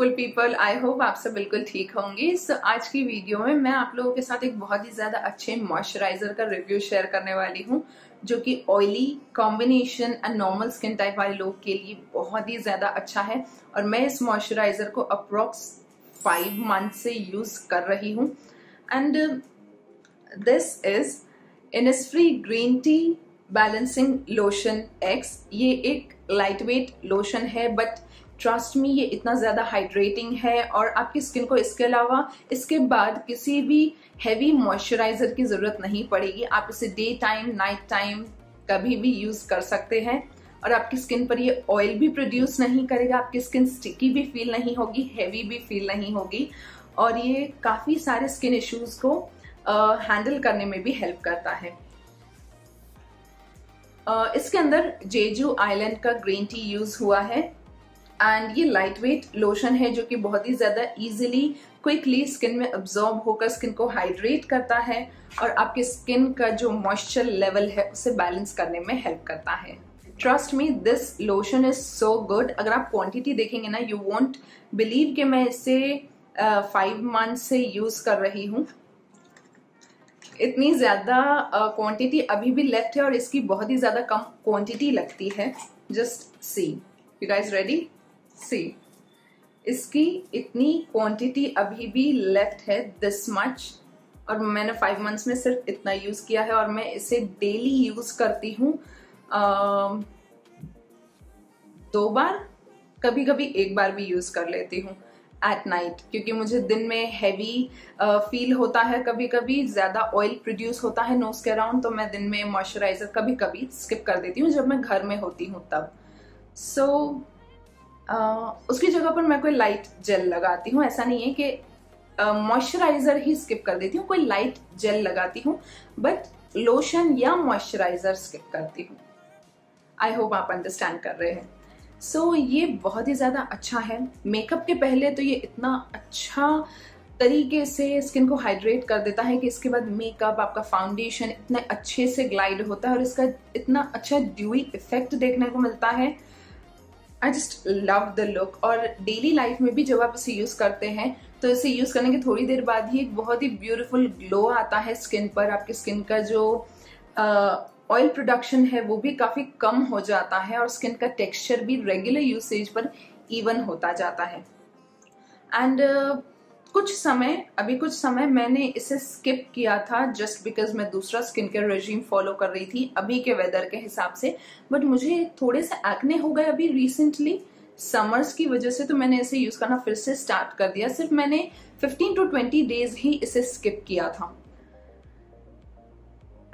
Beautiful people, I hope आप सब बिल्कुल ठीक होंगे। सो आज की वीडियो में मैं आप लोगों के साथ एक बहुत ही ज्यादा अच्छे मॉइस्चराइजर का रिव्यू शेयर करने वाली हूँ, जो कि oily combination and normal skin type वाले लोग के लिए बहुत ही ज्यादा अच्छा है। और मैं इस मॉइस्चराइजर को अप्रॉक्स 5 मंथ से यूज कर रही हूँ। And this is Innisfree green tea balancing lotion EX. ये एक लाइट वेट लोशन है, बट ट्रस्ट मी ये इतना ज़्यादा हाइड्रेटिंग है और आपकी स्किन को इसके अलावा इसके बाद किसी भी हैवी मॉइस्चराइज़र की ज़रूरत नहीं पड़ेगी। आप इसे डे टाइम, नाइट टाइम कभी भी यूज़ कर सकते हैं और आपकी स्किन पर ये ऑयल भी प्रोड्यूस नहीं करेगा। आपकी स्किन स्टिकी भी फील नहीं होगी, हैवी भी फील नहीं होगी और ये काफ़ी सारे स्किन इश्यूज़ को हैंडल करने में भी हेल्प करता है। इसके अंदर जेजू आइलैंड का ग्रीन टी यूज़ हुआ है एंड ये लाइट वेट लोशन है जो कि बहुत ही ज़्यादा इजीली क्विकली स्किन में अब्जॉर्ब होकर स्किन को हाइड्रेट करता है और आपके स्किन का जो मॉइस्चर लेवल है उसे बैलेंस करने में हेल्प करता है। Trust me this lotion is so good. अगर आप क्वांटिटी देखेंगे ना, यू वोंट बिलीव कि मैं इसे 5 मंथ से यूज़ कर रही हूँ। इतनी ज़्यादा क्वांटिटी अभी भी लेफ्ट है और इसकी बहुत ही ज़्यादा कम क्वांटिटी लगती है। Just see, you guys ready? See, इसकी इतनी क्वांटिटी अभी भी लेफ्ट है, दिस मच। और मैंने 5 मंथ्स में सिर्फ इतना यूज़ किया है और मैं इसे डेली यूज़ करती हूँ, 2 बार, कभी कभी 1 बार भी यूज़ कर लेती हूँ एट नाइट, क्योंकि मुझे दिन में हैवी फील होता है, कभी कभी ज़्यादा ऑयल प्रोड्यूस होता है नोज के अराउंड, तो मैं दिन में मॉइस्चराइज़र कभी कभी स्किप कर देती हूँ जब मैं घर में होती हूँ तब। सो उसकी जगह पर मैं कोई लाइट जेल लगाती हूँ। ऐसा नहीं है कि मॉइस्चराइज़र ही स्किप कर देती हूँ, कोई लाइट जेल लगाती हूँ बट लोशन या मॉइस्चराइज़र स्किप करती हूँ। आई होप आप अंडरस्टैंड कर रहे हैं। सो ये बहुत ही ज़्यादा अच्छा है। मेकअप के पहले तो ये इतना अच्छा तरीके से स्किन को हाइड्रेट कर देता है कि इसके बाद मेकअप, आपका फाउंडेशन इतने अच्छे से ग्लाइड होता है और इसका इतना अच्छा ड्यूई इफेक्ट देखने को मिलता है। I just love the look. और डेली लाइफ में भी जब आप इसे यूज़ करते हैं तो इसे यूज़ करने के थोड़ी देर बाद ही एक बहुत ही ब्यूटीफुल ग्लो आता है स्किन पर। आपकी स्किन का जो ऑयल प्रोडक्शन है वो भी काफ़ी कम हो जाता है और स्किन का टेक्सचर भी रेगुलर यूसेज पर इवन होता जाता है। एंड अभी कुछ समय मैंने इसे स्किप किया था जस्ट बिकॉज मैं दूसरा स्किन केयर रेजिम फॉलो कर रही थी अभी के वेदर के हिसाब से, बट मुझे थोड़े से एक्ने हो गए अभी रिसेंटली समर्स की वजह से, तो मैंने इसे यूज़ करना फिर से स्टार्ट कर दिया। सिर्फ मैंने 15 to 20 days ही इसे स्किप किया था।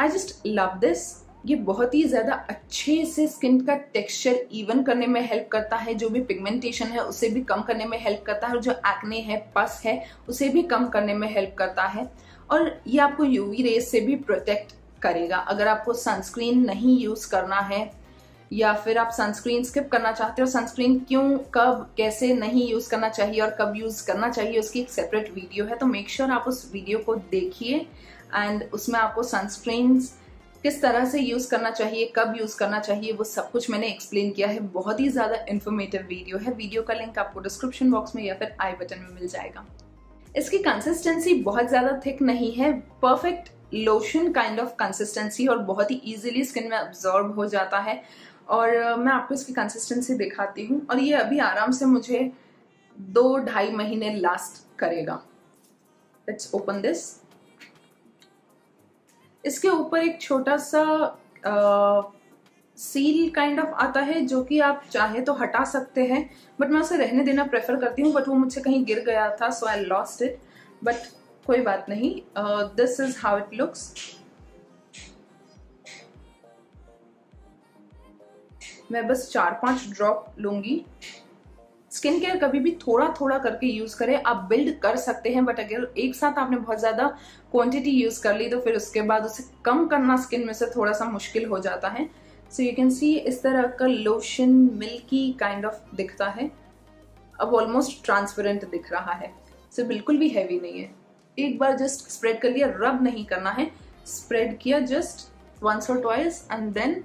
I just love this. ये बहुत ही ज़्यादा अच्छे से स्किन का टेक्सचर इवन करने में हेल्प करता है, जो भी पिगमेंटेशन है उसे भी कम करने में हेल्प करता है और जो एक्ने है, पस है, उसे भी कम करने में हेल्प करता है। और ये आपको यूवी रेज से भी प्रोटेक्ट करेगा। अगर आपको सनस्क्रीन नहीं यूज़ करना है या फिर आप सनस्क्रीन स्किप करना चाहते हो, सनस्क्रीन क्यों, कब, कैसे नहीं यूज़ करना चाहिए और कब यूज़ करना चाहिए उसकी एक सेपरेट वीडियो है, तो मेक श्योर आप उस वीडियो को देखिए एंड उसमें आपको सनस्क्रीन्स किस तरह से यूज़ करना चाहिए, कब यूज़ करना चाहिए, वो सब कुछ मैंने एक्सप्लेन किया है। बहुत ही ज़्यादा इन्फॉर्मेटिव वीडियो है। वीडियो का लिंक आपको डिस्क्रिप्शन बॉक्स में या फिर आई बटन में मिल जाएगा। इसकी कंसिस्टेंसी बहुत ज़्यादा थिक नहीं है, perfect lotion kind of consistency और बहुत ही ईजिली स्किन में अब्जॉर्ब हो जाता है। और मैं आपको इसकी कंसिस्टेंसी दिखाती हूँ और ये अभी आराम से मुझे 2-2.5 महीने लास्ट करेगा। Let's open this. इसके ऊपर एक छोटा सा सील काइंड ऑफ आता है जो कि आप चाहे तो हटा सकते हैं, बट मैं उसे रहने देना प्रेफर करती हूँ, बट वो मुझसे कहीं गिर गया था so I lost it, but कोई बात नहीं। This is how it looks. मैं बस 4-5 ड्रॉप लूंगी। स्किन केयर कभी भी थोड़ा थोड़ा करके यूज करें। आप बिल्ड कर सकते हैं बट अगर एक साथ आपने बहुत ज्यादा क्वांटिटी यूज कर ली तो फिर उसके बाद उसे कम करना स्किन में से थोड़ा सा मुश्किल हो जाता है। सो यू कैन सी इस तरह का लोशन मिल्की काइंड ऑफ दिखता है, अब ऑलमोस्ट ट्रांसपेरेंट दिख रहा है। सो बिल्कुल भी हैवी नहीं है। एक बार जस्ट स्प्रेड कर लिया, रब नहीं करना है, स्प्रेड किया just 1 or 2 times and then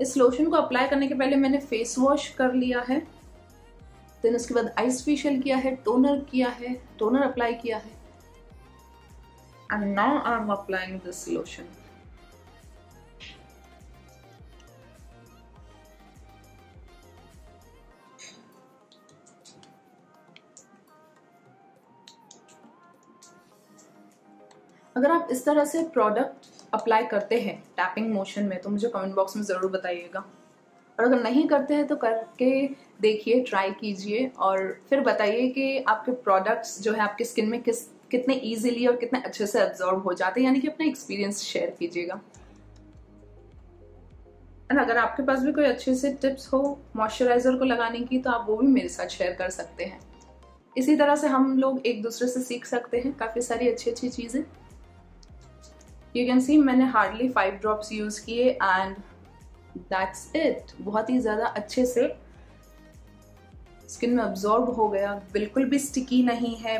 इस लोशन को अप्लाई करने के पहले मैंने फेस वॉश कर लिया है, देन उसके बाद आइस फेशियल किया है, टोनर अप्लाई किया है, and now I am applying this lotion. अगर आप इस तरह से प्रोडक्ट अप्लाई करते हैं टैपिंग मोशन में तो मुझे कमेंट बॉक्स में ज़रूर बताइएगा, और अगर नहीं करते हैं तो करके देखिए, ट्राई कीजिए और फिर बताइए कि आपके प्रोडक्ट्स जो है आपकी स्किन में कितने इजीली और कितने अच्छे से एब्जॉर्ब हो जाते हैं, यानी कि अपना एक्सपीरियंस शेयर कीजिएगा। और अगर आपके पास भी कोई अच्छे से टिप्स हो मॉइस्चराइजर को लगाने की तो आप वो भी मेरे साथ शेयर कर सकते हैं। इसी तरह से हम लोग एक दूसरे से सीख सकते हैं काफ़ी सारी अच्छी अच्छी चीज़ें। यू कैन सी मैंने हार्डली 5 ड्रॉप्स यूज़ किए एंड दैट्स इट। बहुत ही ज़्यादा अच्छे से स्किन में अब्जॉर्ब हो गया, बिल्कुल भी स्टिकी नहीं है,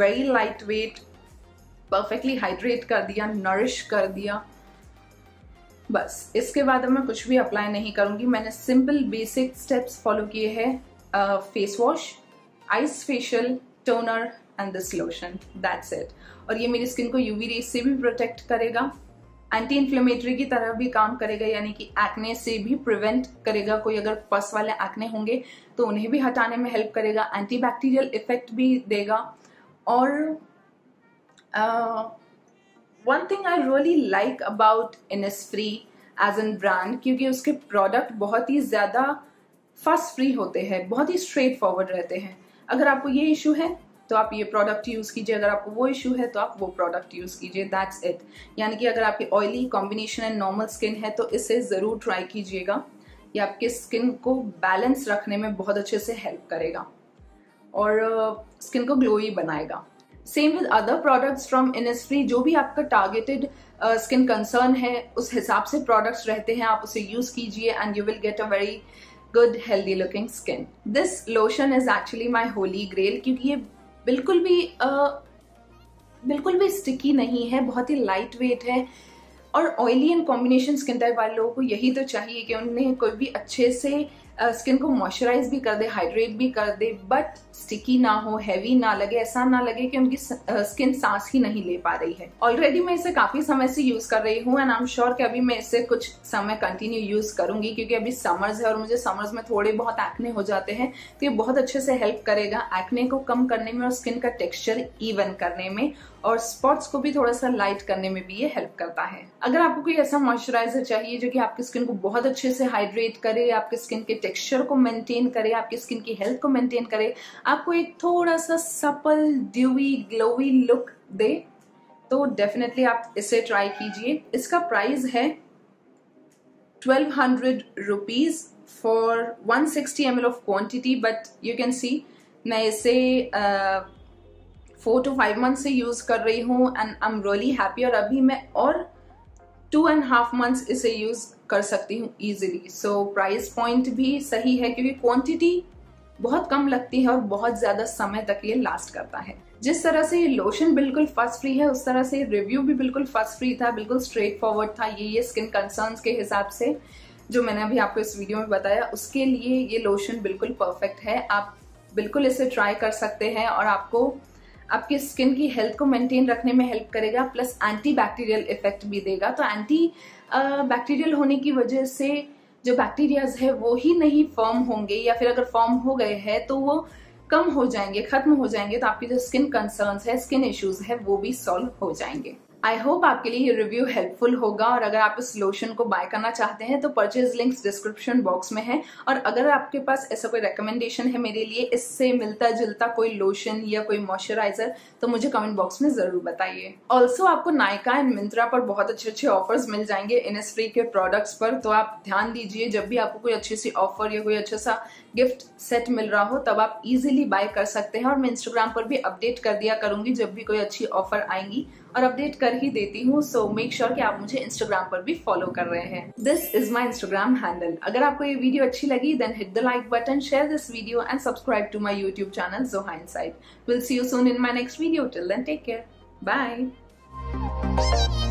very light weight, perfectly hydrate कर दिया, नरिश कर दिया। बस इसके बाद अब मैं कुछ भी अप्लाई नहीं करूँगी। मैंने सिंपल बेसिक स्टेप्स फॉलो किए हैं, face wash, ice facial, toner and this lotion, that's it. और ये मेरी स्किन को यूवी रेज से भी प्रोटेक्ट करेगा, एंटी इन्फ्लेमेटरी की तरह भी काम करेगा, यानी कि एक्ने से भी प्रिवेंट करेगा। कोई अगर पस वाले एक्ने होंगे तो उन्हें भी हटाने में हेल्प करेगा, एंटी बैक्टीरियल इफेक्ट भी देगा। और one thing I really like about Innisfree as an brand, क्योंकि उसके प्रोडक्ट बहुत ही ज़्यादा फस फ्री होते हैं, बहुत ही स्ट्रेट फॉरवर्ड रहते हैं। अगर आपको ये इशू है तो आप ये प्रोडक्ट यूज़ कीजिए, अगर आपको वो इशू है तो आप वो प्रोडक्ट यूज़ कीजिए, दैट्स इट। यानी कि अगर आपकी oily combination and normal skin है तो इसे ज़रूर ट्राई कीजिएगा, ये आपके स्किन को बैलेंस रखने में बहुत अच्छे से हेल्प करेगा और स्किन को ग्लोई बनाएगा। Same with other products from Innisfree, जो भी आपका टारगेटेड स्किन कंसर्न है उस हिसाब से प्रोडक्ट्स रहते हैं, आप उसे यूज़ कीजिए and you will get a very good healthy looking skin. This lotion is actually my holy grail, क्योंकि ये बिल्कुल भी स्टिकी नहीं है, बहुत ही लाइट वेट है और oily and combination skin type वाले लोगों को यही तो चाहिए कि उन्हें कोई भी अच्छे से स्किन को मॉइस्चराइज भी कर दे, हाइड्रेट भी कर दे, बट स्टिकी ना हो, हैवी ना लगे, ऐसा ना लगे कि उनकी स्किन सांस ही नहीं ले पा रही है। ऑलरेडी मैं इसे काफ़ी समय से यूज़ कर रही हूँ एंड आई एम श्योर कि अभी मैं इसे कुछ समय कंटिन्यू यूज़ करूँगी, क्योंकि अभी समर्स है और मुझे समर्स में थोड़े बहुत एक्ने हो जाते हैं तो ये बहुत अच्छे से हेल्प करेगा एक्ने को कम करने में और स्किन का टेक्स्चर इवन करने में और स्पॉट्स को भी थोड़ा सा लाइट करने में भी ये हेल्प करता है। अगर आपको कोई ऐसा मॉइस्चराइजर चाहिए जो कि आपकी स्किन को बहुत अच्छे से हाइड्रेट करे, आपकी स्किन के टेक्सचर को मेंटेन करे, आपकी स्किन की हेल्थ को मेंटेन करे, आपको एक थोड़ा सा सपल ड्यूवी ग्लोवी लुक दे, तो डेफिनेटली आप इसे ट्राई कीजिए। इसका प्राइस है 1200 rupees for 160 ml of quantity, but you can see मैं इसे 4 to 5 months से यूज़ कर रही हूँ and I am really happy. और अभी मैं और 2.5 months इसे यूज़ कर सकती हूँ ईजिली। सो प्राइस पॉइंट भी सही है, क्योंकि क्वांटिटी बहुत कम लगती है और बहुत ज़्यादा समय तक ये लास्ट करता है। जिस तरह से ये लोशन बिल्कुल फस फ्री है उस तरह से रिव्यू भी बिल्कुल फस फ्री था, बिल्कुल स्ट्रेट फॉरवर्ड था। ये स्किन कंसर्न्स के हिसाब से जो मैंने अभी आपको इस वीडियो में बताया उसके लिए ये लोशन बिल्कुल परफेक्ट है। आप बिल्कुल इसे ट्राई कर सकते हैं और आपको आपकी स्किन की हेल्थ को मेंटेन रखने में हेल्प करेगा, प्लस एंटी बैक्टीरियल इफेक्ट भी देगा। तो एंटी बैक्टीरियल होने की वजह से जो बैक्टीरियाज है वो ही नहीं फॉर्म होंगे, या फिर अगर फॉर्म हो गए हैं तो वो कम हो जाएंगे, खत्म हो जाएंगे, तो आपकी जो स्किन कंसर्न्स है, स्किन इश्यूज है, वो भी सॉल्व हो जाएंगे। आई होप आपके लिए ये रिव्यू हेल्पफुल होगा। और अगर आप इस लोशन को बाय करना चाहते हैं तो परचेज लिंक्स डिस्क्रिप्शन बॉक्स में है। और अगर आपके पास ऐसा कोई रेकमेंडेशन है मेरे लिए, इससे मिलता जुलता कोई लोशन या कोई मॉइस्चराइजर, तो मुझे कमेंट बॉक्स में जरूर बताइए। ऑल्सो आपको नायका एंड मिंत्रा पर बहुत अच्छे अच्छे ऑफर्स मिल जाएंगे इनिसफ्री के प्रोडक्ट्स पर, तो आप ध्यान दीजिए। जब भी आपको कोई अच्छी सी ऑफर या कोई अच्छा सा गिफ्ट सेट मिल रहा हो तब आप इजिली बाय कर सकते हैं। और मैं इंस्टाग्राम पर भी अपडेट कर दिया करूंगी जब भी कोई अच्छी ऑफर आएंगी, और अपडेट कर ही देती हूँ। सो मेक श्योर कि आप मुझे इंस्टाग्राम पर भी फॉलो कर रहे हैं। This is my Instagram handle. अगर आपको ये वीडियो अच्छी लगी then hit the like button, share this video and subscribe to my YouTube channel Zohainsight। Will see you soon in my next video. Till then take care, bye.